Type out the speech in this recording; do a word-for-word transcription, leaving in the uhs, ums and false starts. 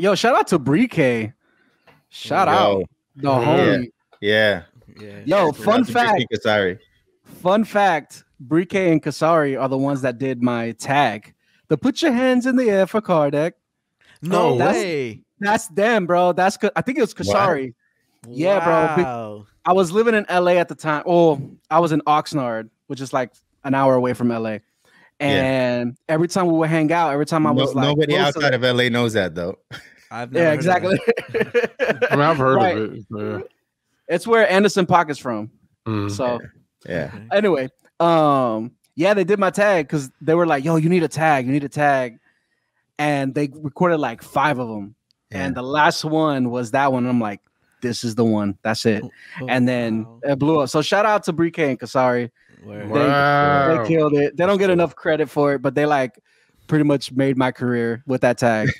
Yo, shout out to Breekay. Shout Yo. out the yeah. homie. Yeah. yeah. Yo, fun fact. Kasairi. Fun fact. Breekay and Kasairi are the ones that did my tag. The put your hands in the air for Cardec. No oh, that's, way. That's them, bro. That's I think it was Kasairi. Wow. Yeah, bro. I was living in L A at the time. Oh, I was in Oxnard, which is like an hour away from L A. And yeah. every time we would hang out, every time I was no, like, nobody outside of L A knows that though. I've never yeah, exactly. I mean, I've heard right. of it. Yeah. It's where Anderson Pocket's from. Mm. So yeah. Anyway, um, yeah, they did my tag because they were like, "Yo, you need a tag. You need a tag," and they recorded like five of them, yeah. and the last one was that one. And I'm like, "This is the one. That's it." Oh, oh, and then wow. it blew up. So shout out to Breekay and Kasairi. Wow. They, they killed it. They don't get enough credit for it, but they like pretty much made my career with that tag.